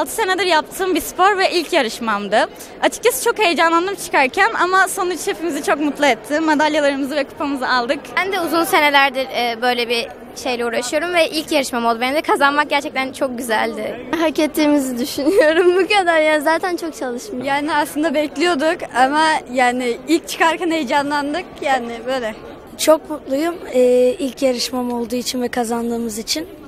6 senedir yaptığım bir spor ve ilk yarışmamdı. Açıkçası çok heyecanlandım çıkarken ama sonuç hepimizi çok mutlu etti. Madalyalarımızı ve kupamızı aldık. Ben de uzun senelerdir böyle bir şeyle uğraşıyorum ve ilk yarışmam oldu. Benim de kazanmak gerçekten çok güzeldi. Hak ettiğimizi düşünüyorum. Bu kadar ya. Zaten çok çalışmışım. Yani aslında bekliyorduk ama yani ilk çıkarken heyecanlandık. Yani böyle. Çok mutluyum ilk yarışmam olduğu için ve kazandığımız için.